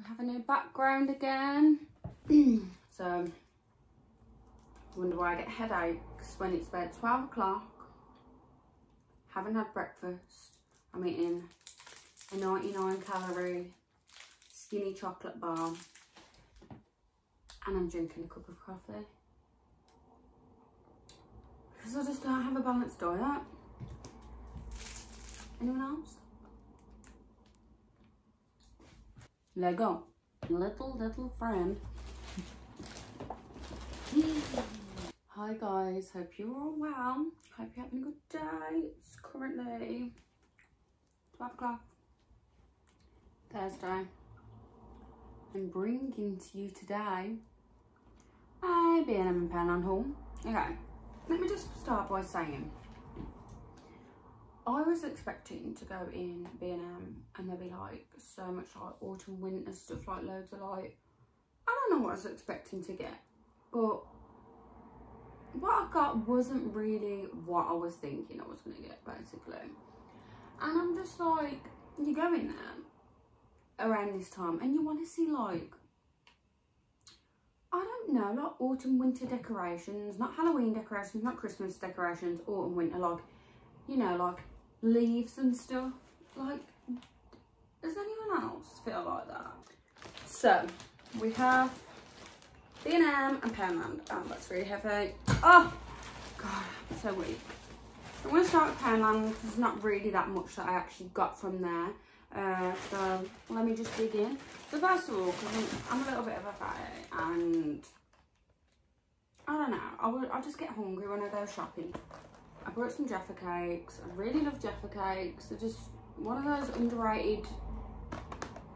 We have a new background again. So I wonder why I get headaches when it's about 12 o'clock. Haven't had breakfast. I'm eating a 99 calorie skinny chocolate bar. And I'm drinking a cup of coffee. Because I just don't have a balanced diet. Anyone else? Lego. Little friend. Hi guys, hope you're all well. Hope you're having a good day. It's currently 12 o'clock. Thursday. I'm bringing to you today a B&M and Poundland haul. Okay, let me just start by saying I was expecting to go in B&M and there'd be like so much like autumn winter stuff, like loads of like, I don't know what I was expecting to get, but what I got wasn't really what I was thinking I was going to get basically. And I'm just like, you go in there around this time and you want to see like, I don't know, like autumn winter decorations, not Halloween decorations, not Christmas decorations, autumn winter, like, you know, like leaves and stuff. Like, does anyone else feel like that? So we have B&M and Poundland. Oh, that's really heavy. Oh god, I'm so weak. I'm gonna start with Poundland because there's not really that much that I actually got from there. So let me just dig in. So first of all, because I'm a little bit of a fatty and I don't know, I just get hungry when I go shopping. I brought some Jaffa Cakes. I really love Jaffa Cakes. They're just one of those underrated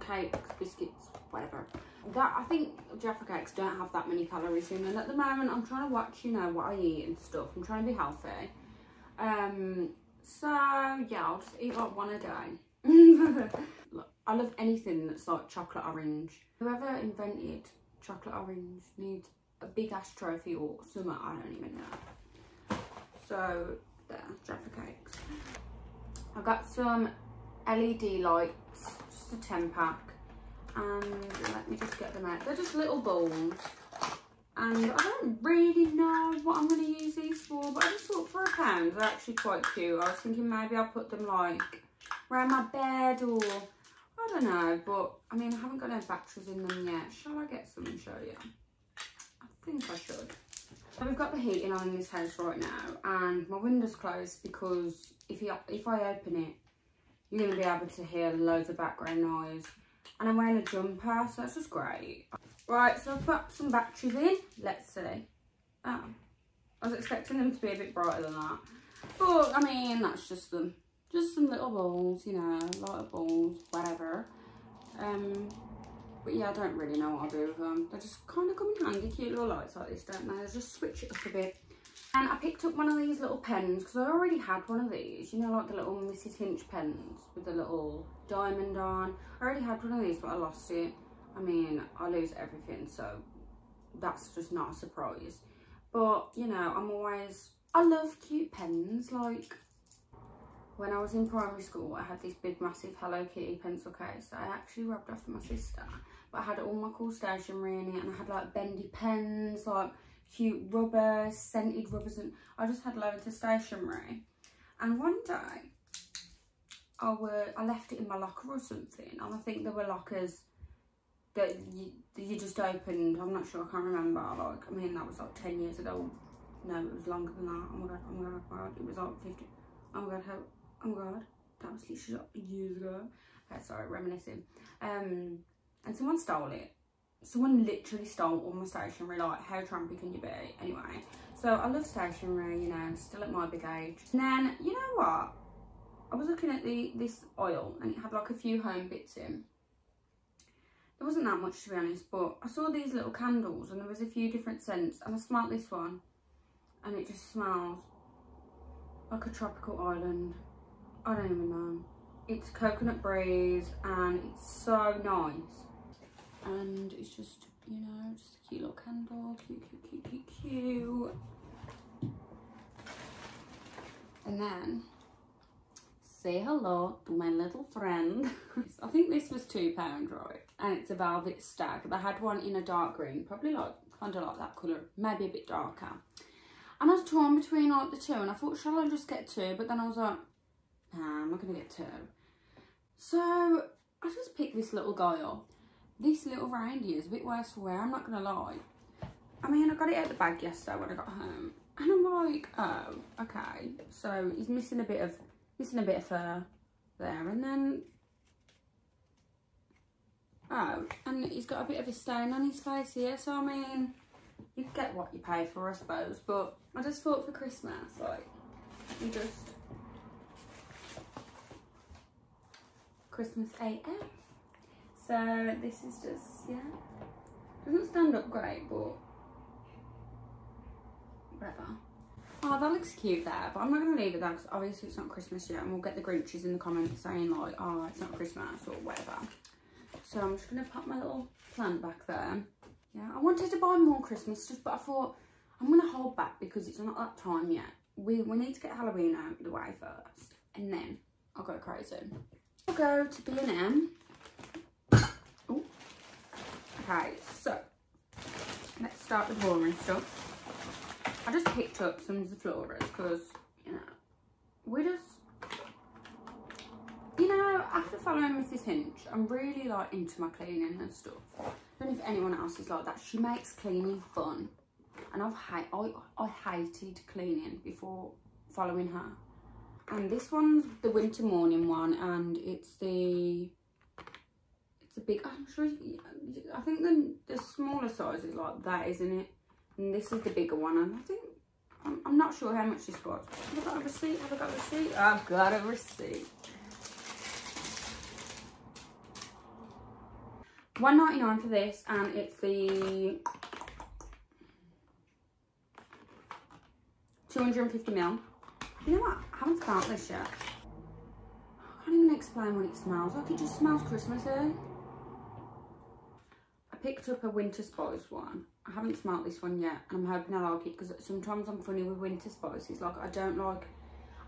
cakes, biscuits, whatever. That, I think Jaffa Cakes don't have that many calories in them. At the moment, I'm trying to watch, you know, what I eat and stuff. I'm trying to be healthy. So, yeah, I'll just eat like one a day. Look, I love anything that's like chocolate orange. Whoever invented chocolate orange needs a big-ass trophy or something. I don't even know. So, there, Jaffa Cakes. I got some LED lights, just a 10-pack. And let me just get them out. They're just little balls. And I don't really know what I'm going to use these for, but I just thought for £1, they're actually quite cute. I was thinking maybe I'll put them, like, around my bed or, I don't know. But, I mean, I haven't got no batteries in them yet. Shall I get some and show you? I think I should. So we've got the heating on in this house right now and my window's closed because if I open it, you're going to be able to hear loads of background noise. And I'm wearing a jumper, so that's just great. Right, so I've put some batteries in. Let's see. Oh, I was expecting them to be a bit brighter than that. But, I mean, that's just them. Just some little balls, you know, a lot of balls, whatever. But yeah, I don't really know what I'll do with them. They just kind of come in handy, cute little lights like this, don't they? Just switch it up a bit. And I picked up one of these little pens, because I already had one of these. You know, like the little Mrs. Hinch pens with the little diamond on. I already had one of these, but I lost it. I mean, I lose everything, so that's just not a surprise. But, you know, I love cute pens. Like, when I was in primary school, I had this big, massive Hello Kitty pencil case that I actually rubbed off my sister. I had all my cool stationery in it, and I had like bendy pens, like cute rubber, scented rubbers, and I just had loads of stationery. And one day I left it in my locker or something, and I think there were lockers that you just opened. I'm not sure, I can't remember. Like, I mean, that was like 10 years ago. No, it was longer than that. Oh my god, it was like 50. Oh my god, that was literally like years ago. Okay, sorry, reminiscing. And someone stole it. Someone literally stole all my stationery. Like, how trampy can you be? Anyway, so I love stationery, you know, still at my big age. And then, you know what? I was looking at this oil and it had like a few home bits in. There wasn't that much, to be honest, but I saw these little candles and there was a few different scents, and I smelled this one and it just smells like a tropical island. I don't even know. It's Coconut Breeze and it's so nice. And it's just, you know, just a cute little candle, cute. And then, say hello to my little friend. I think this was £2, right? and it's a velvet stag. But I had one in a dark green, probably like kind of like that colour, maybe a bit darker. And I was torn between like the two, and I thought, shall I just get two? But then I was like, nah, I'm not gonna get two. So I just picked this little guy up. This little reindeer is a bit worse for wear, I'm not gonna lie. I mean, I got it out of the bag yesterday when I got home, and I'm like, oh, okay. So he's missing a bit of fur there, and then oh, and he's got a bit of a stain on his face here. So I mean, you get what you pay for, I suppose. But I just thought for Christmas, like, you just Christmas AF. So this is just, yeah, doesn't stand up great, but whatever. Oh, that looks cute there, but I'm not going to leave it there because obviously it's not Christmas yet, and we'll get the Grinches in the comments saying like, oh, it's not Christmas or whatever. So I'm just going to pop my little plant back there. Yeah, I wanted to buy more Christmas stuff, but I thought I'm going to hold back because it's not that time yet. We need to get Halloween out of the way first, and then I'll go crazy. I'll go to B&M. Oh, okay, so let's start with boring stuff. I just picked up some of the florals because, you know, we just, you know, after following Mrs. Hinch, I'm really like into my cleaning and stuff. I don't know if anyone else is like that. She makes cleaning fun, and I hated cleaning before following her. And this one's the winter morning one, and it's a big, I'm sure, I think the smaller size is like that, isn't it? And this is the bigger one, and I think, I'm not sure how much this was. Have I got a receipt? Have I got a receipt? I've got a receipt. £1.99 for this, and it's the 250ml. You know what? I haven't smelled this yet. I can't even explain what it smells like. It just smells Christmassy. I picked up a winter spice one. I haven't smelt this one yet, and I'm hoping I like it because sometimes I'm funny with winter spices. Like, I don't like,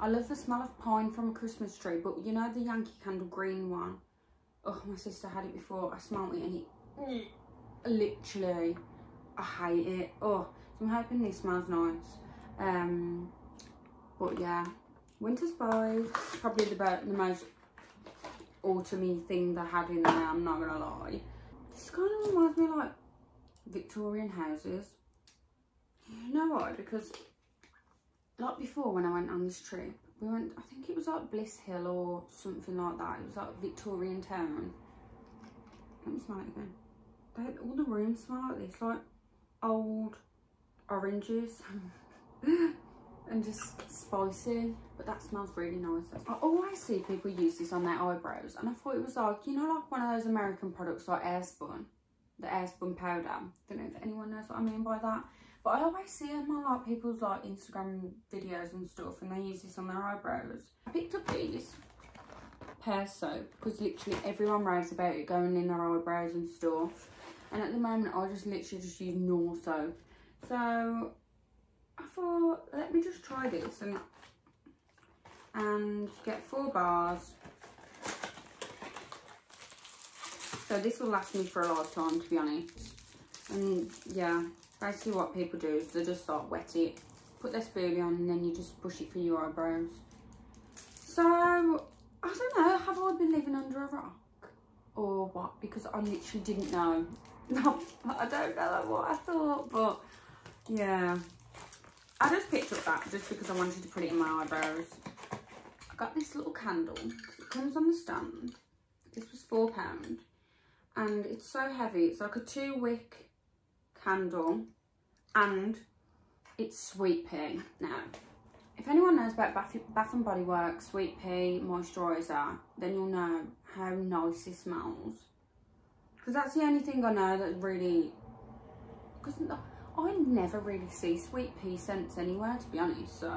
I love the smell of pine from a Christmas tree, but you know the Yankee Candle green one? Oh, my sister had it before. I smelt it and it literally, I hate it. Oh, so I'm hoping this smells nice. But yeah, winter spice, probably the most autumn-y thing they had in there, I'm not gonna lie. This kind of reminds me like Victorian houses, you know why? Because like before, when I went on this trip, we went, I think it was like Bliss Hill or something like that. It was like Victorian town. Let me smell it again. They had all the rooms smell like this, like old oranges and just spicy, but that smells really nice. I always see people use this on their eyebrows, and I thought it was like, you know, like one of those American products like Airspun, the Airspun powder. I don't know if anyone knows what I mean by that, but I always see them on like people's like Instagram videos and stuff, and they use this on their eyebrows. I picked up these pear soap because literally everyone raves about it going in their eyebrows and stuff, and at the moment I just literally just use normal soap. So I thought, let me just try this and get 4 bars. So this will last me for a lifetime, to be honest. And yeah, basically what people do is they just like wet it, put their spoolie on, and then you just brush it for your eyebrows. So, I don't know, have I been living under a rock? Or what? Because I literally didn't know. I don't know what I thought, but yeah. I just picked up that just because I wanted to put it in my eyebrows. I got this little candle, 'cause it comes on the stand. This was £4. And it's so heavy. It's like a 2-wick candle, and it's sweet pea. Now, if anyone knows about Bath and Body Works sweet pea moisturiser, then you'll know how nice it smells. Because that's the only thing I know that really, because I never really see sweet pea scents anywhere, to be honest. So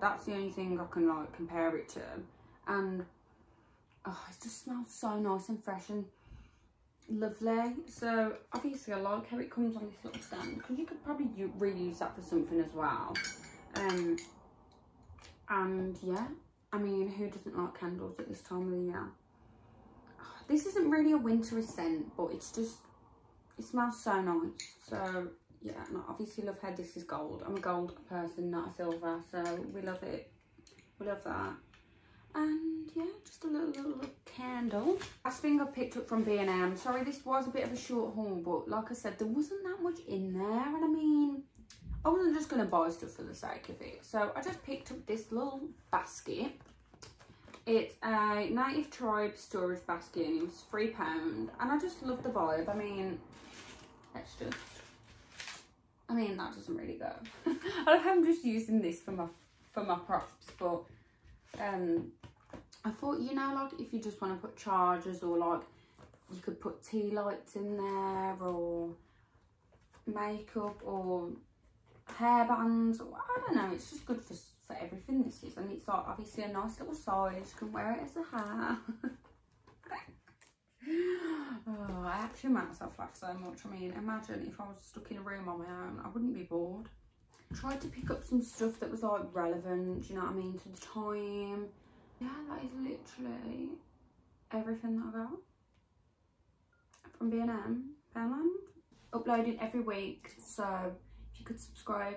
that's the only thing I can like compare it to. And oh, it just smells so nice and fresh and lovely. So obviously I like how it comes on this little stand, because you could probably reuse that for something as well. And yeah, I mean, who doesn't like candles at this time of the year? Oh, This isn't really a wintery scent, but it's just, it smells so nice. So yeah, and I obviously love how this is gold. I'm a gold person, not a silver, so we love it. We love that. And yeah, just a little candle. Last thing I picked up from B&M. Sorry, this was a bit of a short haul, but like I said, there wasn't that much in there. And I mean, I wasn't just gonna buy stuff for the sake of it. So I just picked up this little basket. It's a Native Tribe storage basket and it was £3. And I just love the vibe. I mean, let's just, I mean, that doesn't really go. I love how I'm just using this for my props, but I thought, you know, like if you just want to put chargers, or like you could put tea lights in there, or makeup, or hair bands, or I don't know, it's just good for everything, this is. And it's like obviously a nice little size, you can wear it as a hat. Oh, I actually make myself laugh so much. I mean, imagine if I was stuck in a room on my own, I wouldn't be bored. I tried to pick up some stuff that was like relevant, you know what I mean, to the time. Yeah, that is literally everything that I got from B&M, Poundland. Uploading every week, so if you could subscribe,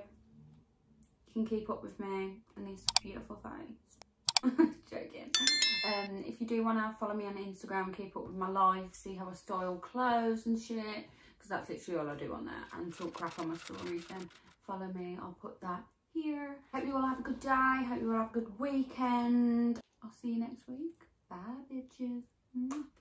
you can keep up with me and these beautiful things. Joking. If you do want to follow me on Instagram, keep up with my life, see how I style clothes and shit, because that's literally all I do on there, and talk crap on my stories, then follow me, I'll put that here. Hope you all have a good day, hope you all have a good weekend. I'll see you next week. Bye, bitches.